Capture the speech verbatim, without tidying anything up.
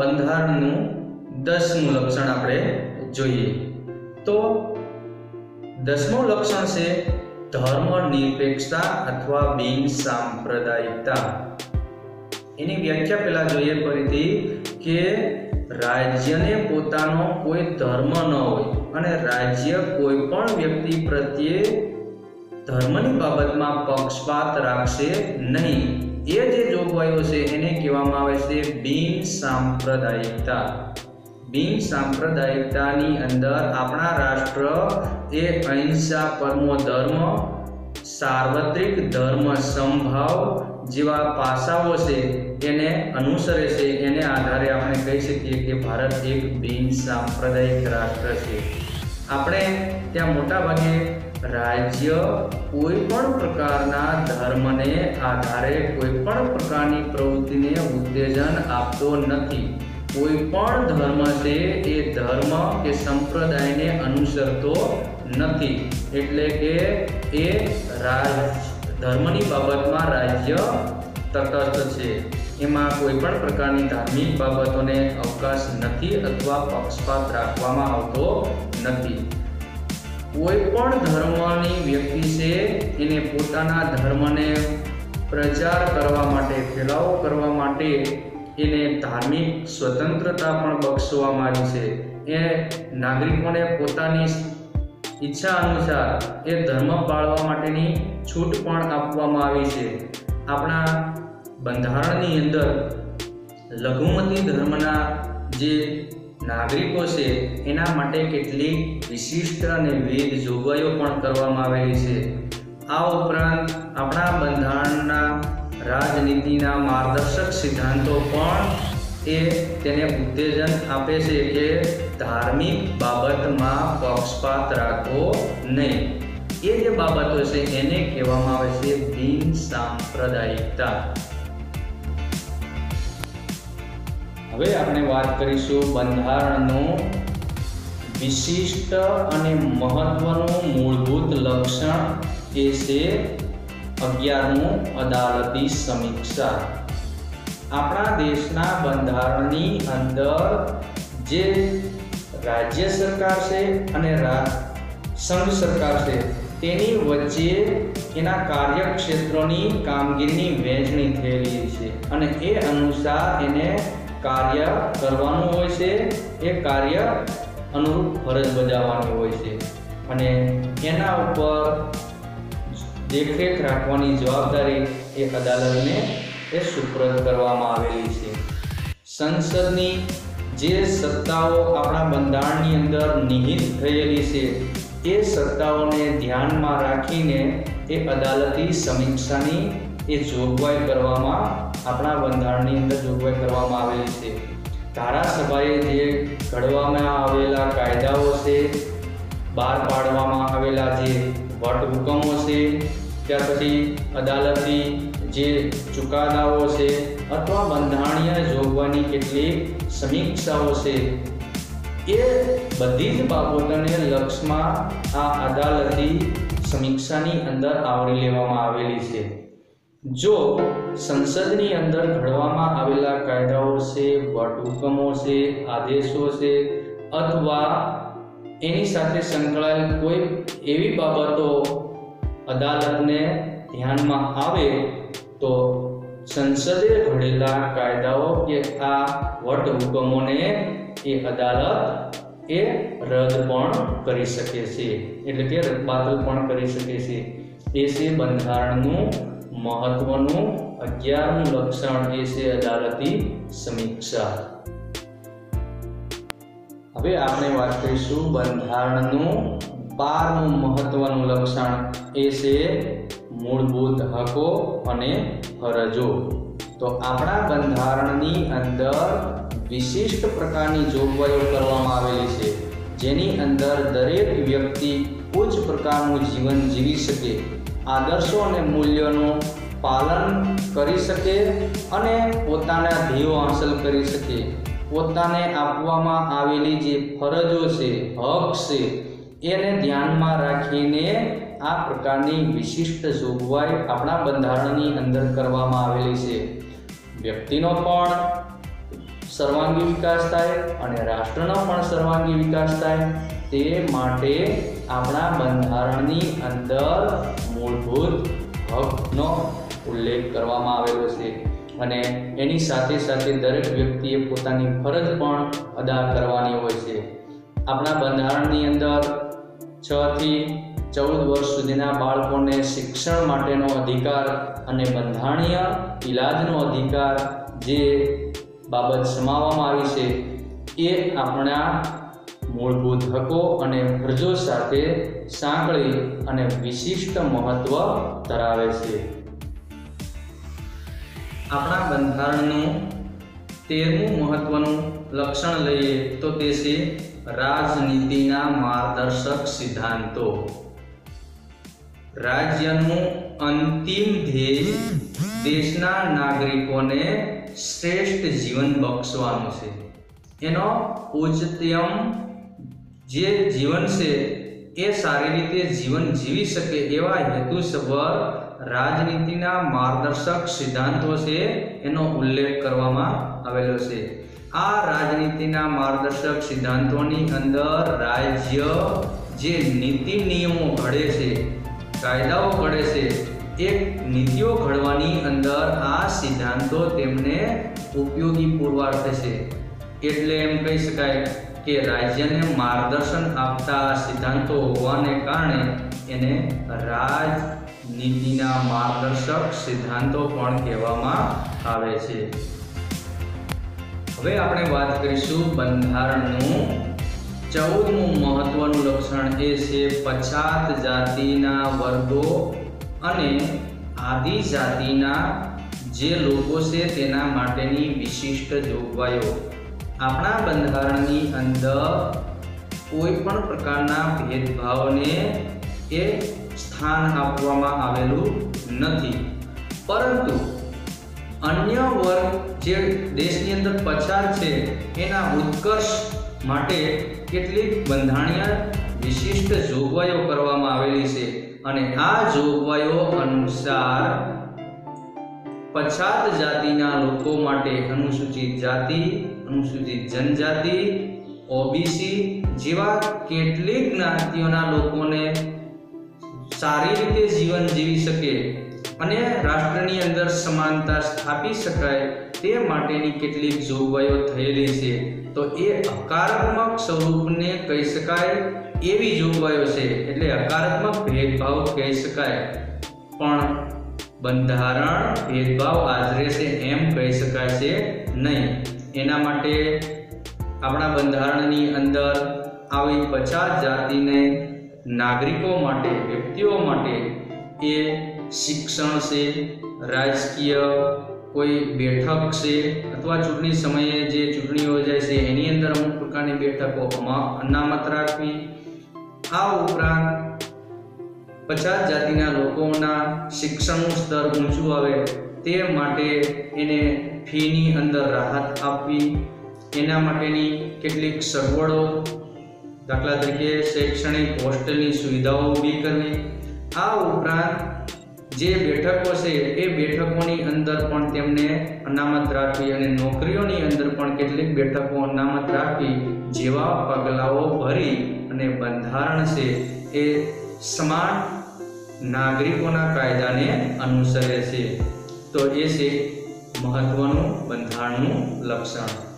બંધારણનું દસમું લક્ષણ આપણે જોઈએ તો દસમું લક્ષણ છે ધર્મનિરપેક્ષતા અથવા બિન સાંપ્રદાયિકતા। એની વ્યાખ્યા પહેલા જોઈએ ફરીથી કે રાજ્યને પોતાનો કોઈ ધર્મ ન હોય અને રાજ્ય કોઈ પણ વ્યક્તિ પ્રત્યે ધર્મની બાબતમાં પક્ષપાત રાખશે નહીં। એ જે જોગવાઈઓ છે એને કહેવામાં આવે છે બિન સાંપ્રદાયિકતા। બિન સાંપ્રદાયિકતાની અંદર આપણા રાષ્ટ્ર એ અહિંસા પરમો ધર્મ, સાર્વત્રિક ધર્મ સમભાવ જેવા પાસાઓ છે એને અનુસરે છે। એને આધારે આપણે કહી શકીએ કે ભારત એક બિન સાંપ્રદાયિક રાષ્ટ્ર છે। આપણે ત્યાં મોટાભાગે રાજ્ય કોઈ પણ પ્રકારના ધર્મને આધારે કોઈ પણ પ્રકારની પ્રવૃત્તિને ઉત્તેજન આપતો નથી। કોઈ પણ ધર્મ છે એ ધર્મ કે સંપ્રદાયને અનુસરતો નથી, એટલે કે એ રાજ ધર્મની બાબતમાં રાજ્ય તટસ્થ છે। એમાં કોઈ પણ પ્રકારની ધાર્મિક બાબતોને અવકાશ નથી અથવા પક્ષપાત રાખવામાં આવતો નથી। કોઈ પણ ધર્મની વ્યક્તિ છે એને પોતાના ધર્મને પ્રચાર કરવા માટે, ફેલાવો કરવા માટે એને ધાર્મિક સ્વતંત્રતા પણ બક્ષવામાં આવી છે। એ નાગરિકોને પોતાની ઈચ્છા અનુસાર એ ધર્મ પાળવા માટેની છૂટ પણ આપવામાં આવી છે। આપણા બંધારણની અંદર લઘુમતી ધર્મના જે નાગરિકો છે એના માટે કેટલીક વિશિષ્ટ અને વિવિધ જોગવાઈઓ પણ કરવામાં આવેલી છે। આ ઉપરાંત આપણા બંધારણના રાજનીતિના માર્ગદર્શક સિદ્ધાંતો પણ એ તેને ઉત્તેજન આપે છે કે ધાર્મિક બાબતમાં પક્ષપાત રાખવો નહીં। એ જે બાબતો છે એને કહેવામાં આવે છે બિન સાંપ્રદાયિકતા। હવે આપણે વાત કરીશું બંધારણનું વિશિષ્ટ અને મહત્વનું મૂળભૂત લક્ષણ કે છે અગિયારમું અદાલતી સમીક્ષા। આપણા દેશના બંધારણની અંદર જે રાજ્ય સરકાર છે અને સંઘ સરકાર છે તેની વચ્ચે એના કાર્યક્ષેત્રોની કામગીરીની વહેંચણી થયેલી છે અને એ અનુસાર એને કાર્ય કરવાનું હોય છે। એ કાર્ય અનુરૂપ ફરજ બજાવવાની હોય છે અને એના ઉપર દેખરેખ રાખવાની જવાબદારી એ અદાલતને એ સુપ્રત કરવામાં આવેલી છે। સંસદની જે સત્તાઓ આપણા બંધારણની અંદર નિહિત થયેલી છે એ સત્તાઓને ધ્યાનમાં રાખીને એ અદાલતી સમીક્ષાની એ જોગવાઈ કરવામાં આપણા બંધારણની અંદર જોગવાઈ કરવામાં આવેલી છે। ધારાસભાએ જે ઘડવામાં આવેલા કાયદાઓ છે, બહાર પાડવામાં આવેલા જે વટહુકમો છે, ત્યાર પછી અદાલતી જે ચુકાદાઓ છે અથવા બંધારણીય જોગવાની કેટલીક સમીક્ષાઓ છે એ બધી જ બાબતોને લક્ષમાં આ અદાલતી સમીક્ષાની અંદર આવરી લેવામાં આવેલી છે। જો સંસદની અંદર ઘડવામાં આવેલા કાયદાઓ છે, વટહુકમો છે, આદેશો છે અથવા એની સાથે સંકળાયેલ કોઈ એવી બાબતો અદાલતને ધ્યાનમાં આવે તો સંસદે ઘડેલા કાયદાઓ કે આ વટહુકમોને એ અદાલત એ રદ પણ કરી શકે છે, એટલે કે રદબાતલ પણ કરી શકે છે। એ છે બંધારણનું મહત્વનું અગિયારમું લક્ષણ, એ છે અદાલતી સમીક્ષા। હવે આપણે વાત કરીશું બંધારણનું બારમું મહત્વનું લક્ષણ, એ છે મૂળભૂત હકો અને ફરજો। તો આપણા બંધારણની અંદર વિશિષ્ટ પ્રકારની જોગવાઈઓ કરવામાં આવેલી છે જેની અંદર દરેક વ્યક્તિ ઉચ્ચ પ્રકારનું જીવન જીવી શકે, આદર્શો અને મૂલ્યોનું પાલન કરી શકે અને પોતાના ધ્યેયો હાંસલ કરી શકે। પોતાને આપવામાં આવેલી જે ફરજો છે, હક છે એને ધ્યાનમાં રાખીને આ પ્રકારની વિશિષ્ટ જોગવાઈ આપણા બંધારણની અંદર કરવામાં આવેલી છે। વ્યક્તિનો પણ सर्वांगी विकास थाय अने राष्ट्रनो पण सर्वांगी विकास थाय ते माटे आपणा બંધારણની अंदर मूलभूत हकनो उल्लेख करवामां आवेलो छे अने एनी साथे साथे दरेक व्यक्तिए पोतानी फरज पण अदा करवानी होय छे। आपणा બંધારણની अंदर छ थी चौदह वर्ष सुधीना बाळकोने शिक्षण माटेनो अधिकार अने બંધારણીય इलाजनो अधिकार जे बाबत समाववामां आवी छे ए आपणा मूलभूत हको अने फरजो साथे सांकळी अने विशिष्ट महत्व धरावे छे। आपणा બંધારણनु तेरमुं महत्वनुं लक्षण लईए तो ते छे राजनीतिना मार्गदर्शक सिद्धांतो। राज्यनुं अंतिम ध्येय देशना नागरिकोने श्रेष्ठ जीवन बक्षवानुं छे। एनो उच्चतम जे जीवन से ए सारी रीते जीवन जीवी सके एवा हेतुसभर राजनीतिना मार्गदर्शक सिद्धांतो छे एनो उल्लेख करवामां आवेलो छे। आ राजनीतिना मार्गदर्शक सिद्धांतोनी अंदर राज्य जे नीति नियमों घड़े छे कायदाओ घड़े छे एक नीतिओ घड़वानी अंदर आ सिद्धांतो तेमने उपयोगी पुरवार थशे। एटले एम कही शकाय के राज्यने मार्गदर्शन आपता सिद्धांतो होवाने कारणे एने राजनीतिना मार्गदर्शक सिद्धांतो पण कहेवामां आवे छे। हवे आपणे वात करीशुं બંધારણનું चौदमु महत्वनुं लक्षण ए छे पछात जातिना वर्गो अने आदि जातिना जे लोको छे तेना माटेनी विशिष्ट जोगवाईओ। आपणा બંધારણनी अंदर कोई पण प्रकारना भेदभावने ए स्थान आपवामां आवेलुं नथी परंतु अन्य वर्ग जे देशनी अंदर पछात छे एना उत्कर्ष माटे केटलीक બંધારણીય विशिष्ट जोगवाईओ करवामां आवेली छे अने आ जोगवाईओ अनुसार पछात जातिना लोको माटे अनुसूचित जाति अनुसूचित जनजाति ओबीसी जेवा केटलीक ज्ञातिओना लोकोने सारी रीते जीवन जीवी सके अने राष्ट्रनी अंदर समानता स्थापी शकाय ते माटेनी केटलीक जोगवाईओ थयेली छे। तो ए हकारात्मक स्वरूपने कही शकाय एवी जोगवाईओ छे एटले हकारात्मक भेदभाव कही शकाय पण બંધારણ भेदभाव आजरे छे एम कही शकाय छे नहीं। एना माटे आपणा બંધારણनी अंदर आवी पचास जातिने नागरिकों माटे व्यक्तिओ माटे ए शिक्षण से राजकीय कोई बैठक से अथवा चूंटनी समय जे चूंटनी योजाय छे एनी अंदर अमुक प्रकारनी बैठकों अनामत राखवी। आ उपरांत पचास जातिना लोकोना शिक्षण स्तर ऊंचू आवे ते माटे एने फीनी अंदर राहत आपवी एना माटेनी केटलीक सगवड़ो दाखला तरीके शैक्षणिक होस्टेलनी सुविधाओं ऊभी करवी। आ उपरांत जे बैठकों से ए बैठकों अंदर पण तेमने अनामत राखी अने नौकरीओनी अंदर पण केटलीक बैठकों अनामत राखी जेवा पगलाओ भरी अने બંધારણ से ए समान नागरिकोना कायदाने अनुसरे छे। तो ए छे महत्वनुं બંધારણનું लक्षण।